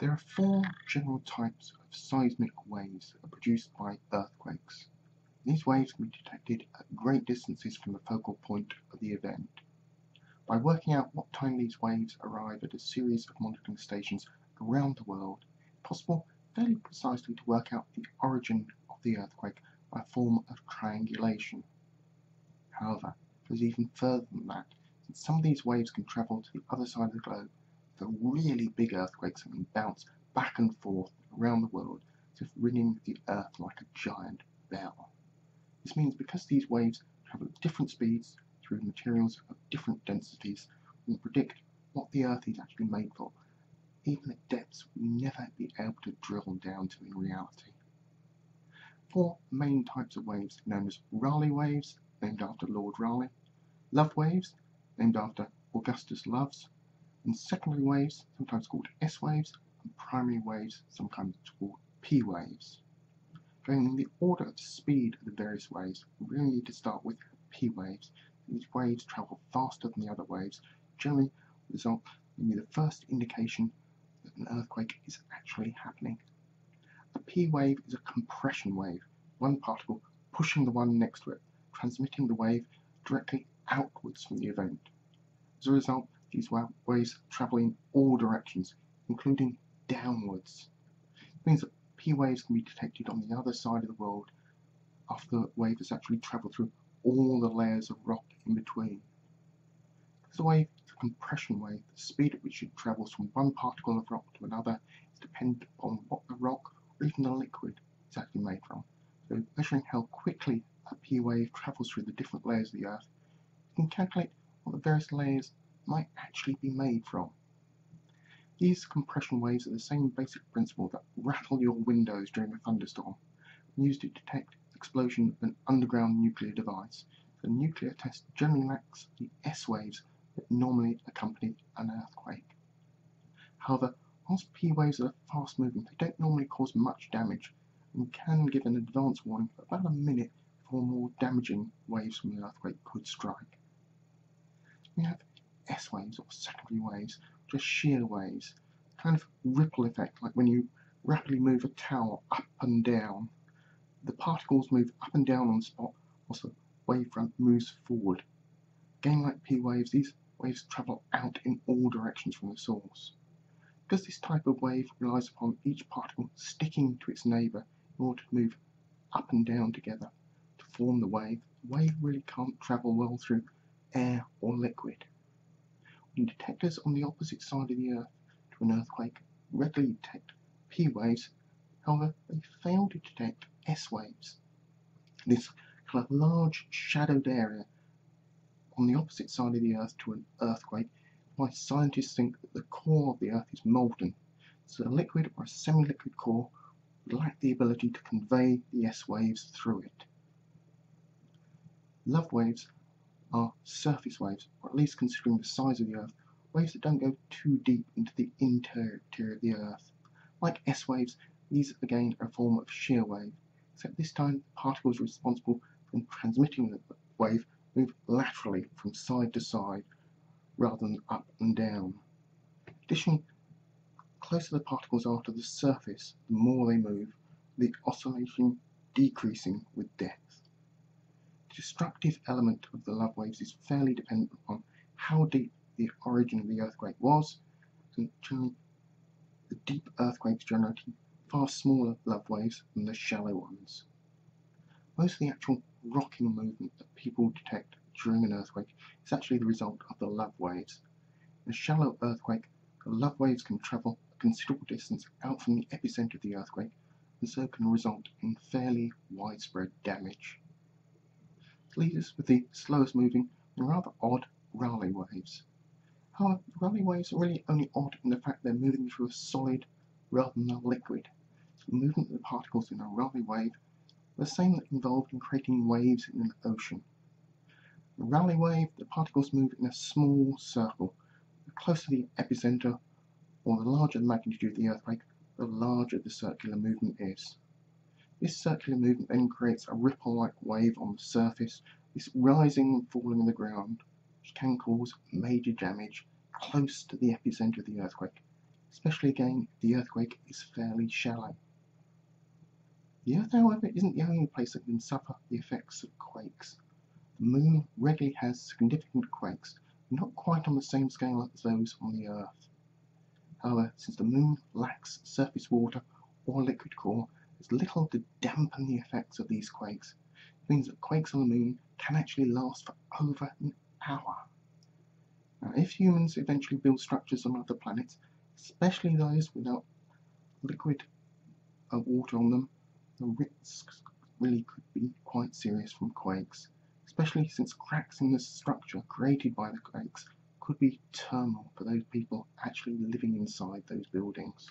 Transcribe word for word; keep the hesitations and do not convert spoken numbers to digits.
There are four general types of seismic waves that are produced by earthquakes. These waves can be detected at great distances from the focal point of the event. By working out what time these waves arrive at a series of monitoring stations around the world, it's possible fairly precisely to work out the origin of the earthquake by a form of triangulation. However, it goes even further than that, since some of these waves can travel to the other side of the globe. The really big earthquakes have been bounced back and forth around the world, as if ringing the earth like a giant bell. This means because these waves travel at different speeds through materials of different densities, we can predict what the earth is actually made for, even at depths we never be able to drill down to in reality. Four main types of waves known as Rayleigh waves, named after Lord Rayleigh, Love waves, named after Augustus Love, and secondary waves, sometimes called S waves, and primary waves, sometimes called P waves. Going in the order of speed of the various waves, we really need to start with P waves. These waves travel faster than the other waves, generally result in the first indication that an earthquake is actually happening. A P wave is a compression wave, one particle pushing the one next to it, transmitting the wave directly outwards from the event. As a result, these waves travel in all directions, including downwards. It means that P waves can be detected on the other side of the world after the wave has actually travelled through all the layers of rock in between. Because the wave is a compression wave, the speed at which it travels from one particle of rock to another is dependent on what the rock or even the liquid is actually made from. So measuring how quickly a P wave travels through the different layers of the earth, you can calculate what the various layers might actually be made from. These compression waves are the same basic principle that rattle your windows during a thunderstorm, and used to detect the explosion of an underground nuclear device. The nuclear test generally lacks the S waves that normally accompany an earthquake. However, whilst P waves are fast moving, they don't normally cause much damage, and can give an advance warning for about a minute before more damaging waves from an earthquake could strike. We have S waves, or secondary waves, just shear waves, kind of ripple effect, like when you rapidly move a towel up and down. The particles move up and down on the spot, whilst the wavefront moves forward. Again, like P waves, these waves travel out in all directions from the source. Because this type of wave relies upon each particle sticking to its neighbour in order to move up and down together to form the wave, the wave really can't travel well through air or liquid. When detectors on the opposite side of the earth to an earthquake readily detect P waves, however they fail to detect S waves. This kind of large shadowed area on the opposite side of the earth to an earthquake is why scientists think that the core of the earth is molten, so a liquid or a semi-liquid core would lack the ability to convey the S waves through it. Love waves are surface waves, or at least considering the size of the earth, waves that don't go too deep into the interior of the earth. Like S waves, these again are a form of shear wave, except this time the particles responsible for transmitting the wave move laterally from side to side rather than up and down. In addition, the closer the particles are to the surface, the more they move, the oscillation decreasing with depth. The destructive element of the love waves is fairly dependent upon how deep the origin of the earthquake was, and generally the deep earthquakes generate far smaller love waves than the shallow ones. Most of the actual rocking movement that people detect during an earthquake is actually the result of the love waves. In a shallow earthquake, the love waves can travel a considerable distance out from the epicenter of the earthquake, and so can result in fairly widespread damage. Leaves us with the slowest moving and rather odd Rayleigh waves. However, Rayleigh waves are really only odd in the fact they're moving through a solid rather than a liquid. So the movement of the particles in a Rayleigh wave are the same that involved in creating waves in an ocean. In a Rayleigh wave, the particles move in a small circle. The closer the epicenter, or the larger the magnitude of the earthquake, the larger the circular movement is. This circular movement then creates a ripple-like wave on the surface, this rising and falling on the ground, which can cause major damage close to the epicenter of the earthquake, especially again if the earthquake is fairly shallow. The Earth, however, isn't the only place that can suffer the effects of quakes. The Moon regularly has significant quakes, not quite on the same scale as those on the Earth. However, since the Moon lacks surface water or liquid core, there's little to dampen the effects of these quakes. It means that quakes on the Moon can actually last for over an hour. Now, if humans eventually build structures on other planets, especially those without liquid or water on them, the risks really could be quite serious from quakes, especially since cracks in the structure created by the quakes could be terminal for those people actually living inside those buildings.